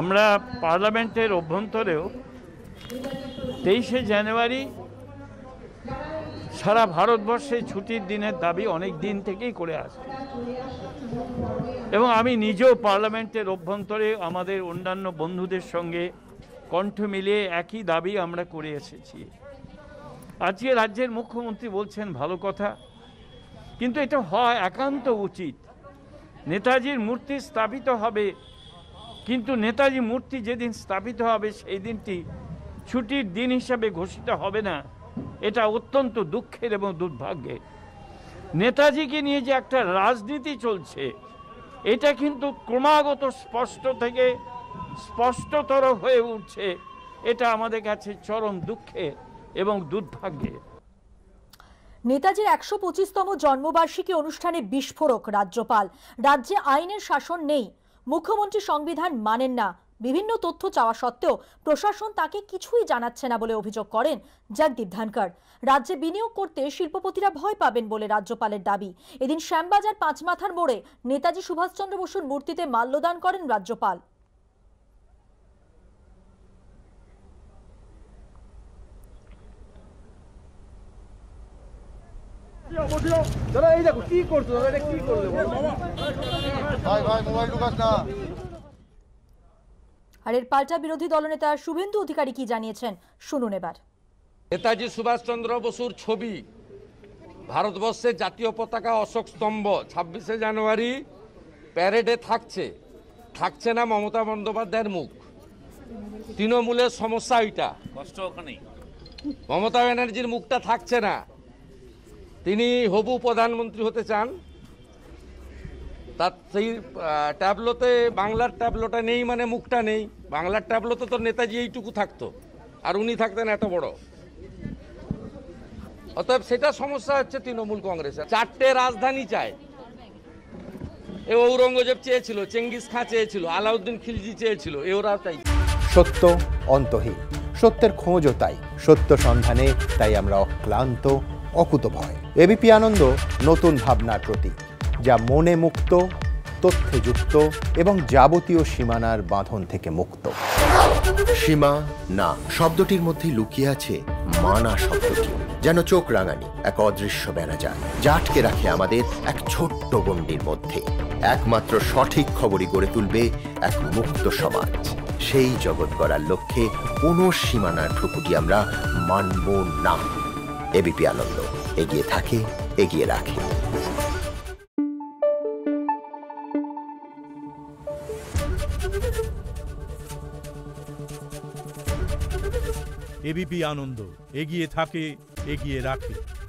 আমরা পার্লামেন্টের অভ্যন্তরেও 23শে জানুয়ারি সারা ভারতবর্ষে ছুটির দিনের দাবি অনেক দিন থেকেই করে আসছে এবং আমি নিজেও পার্লামেন্টের অভ্যন্তরে আমাদের অন্যান্য বন্ধুদের সঙ্গে কণ্ঠ মিলিয়ে একই দাবি আমরা করে এসেছি। আজকে রাজ্যের মুখ্যমন্ত্রী বলছেন ভালো কথা, কিন্তু এটা হয় একান্ত উচিত। নেতাজির মূর্তি স্থাপিত হবে, কিন্তু নেতাজি মূর্তি যেদিন স্থাপিত হবে সেই দিনটি ছুটির দিন হিসাবে ঘোষিত হবে না। এটা অত্যন্ত দুঃখের এবং দুর্ভাগ্যের। নেতাজিকে নিয়ে যে একটা রাজনীতি চলছে এটা কিন্তু ক্রমাগত স্পষ্ট থেকে স্পষ্টতর হয়ে উঠছে। এটা আমাদের কাছে চরম দুঃখের এবং দুর্ভাগ্যের। নেতাজির 125তম জন্মবার্ষিকী অনুষ্ঠানে বিস্ফোরক রাজ্যপাল, রাজ্যে আইনের শাসন নেই, মুখ্যমন্ত্রী সংবিধান মানেন না। বিভিন্ন তথ্য চাওয়া সত্ত্বেও প্রশাসন তাকে কিছুই জানাচ্ছে না বলে অভিযোগ করেন জগদীপ ধনখড়। রাজ্যে বিনিয়োগ করতে শিল্পপতিরা ভয় পাবেন বলে রাজ্যপালের দাবি। এদিন শ্যামবাজার 5 মাথার মোড়ে নেতাজি সুভাষচন্দ্র বসুর মূর্তিতে মাল্যদান করেন রাজ্যপাল। আর এর পাল্টা বিরোধী দলনেতা শুভেন্দু অধিকারী কি জানিয়েছেন শুনুন এবার। নেতাজি সুভাষচন্দ্র বসুর ছবি, ভারতবর্ষে জাতীয় পতাকা, অশোক স্তম্ভ 26শে জানুয়ারি প্যারেডে থাকছে না। মমতা বন্দ্যোপাধ্যায়ের মুখ, তৃণমূলের সমস্যা ওইটা। মমতা ব্যানার্জির মুখটা থাকছে না। তিনি হবু প্রধানমন্ত্রী হতে চান, তার সেই ট্যাবলোতে বাংলার ট্যাবলোটা নেই, মানে মুখটা নেই। বাংলার ট্যাবলোতে তো নেতাজি এইটুকু থাকতো, আর উনি থাকতেন এত বড়। অতএব সেটা সমস্যা হচ্ছে তৃণমূল কংগ্রেসের। 4টে রাজধানী চায়। এ ঔরঙ্গজেব চেয়েছিল, চেঙ্গিস খান চেয়েছিল, আলাউদ্দিন খিলজি চেয়েছিল, এ ওরা তাই। সত্য অন্তহীন, সত্যের খোঁজও তাই, সত্য সন্ধানে তাই আমরা অক্লান্ত অকুতভয়। এবিপি আনন্দ নতুন ভাবনার প্রতীক, যা মনে মুক্ত, তথ্যে যুক্ত এবং যাবতীয় সীমানার বাঁধন থেকে মুক্ত। সীমা না শব্দটির মধ্যে লুকিয়ে আছে মানা শব্দটি, যেন চোখ রাঙানি এক অদৃশ্য ব্যানাজাল যা আটকে রাখে আমাদের এক ছোট্ট গণ্ডির মধ্যে। একমাত্র সঠিক খবরই গড়ে তুলবে এক মুক্ত সমাজ। সেই জগৎ গড়ার লক্ষ্যে কোনো সীমানার ঠুকুটি আমরা মানব না। এবিপি আনন্দ, এগিয়ে থাকে, এগিয়ে রাখে। এবিপি আনন্দ, এগিয়ে থাকে, এগিয়ে রাখে।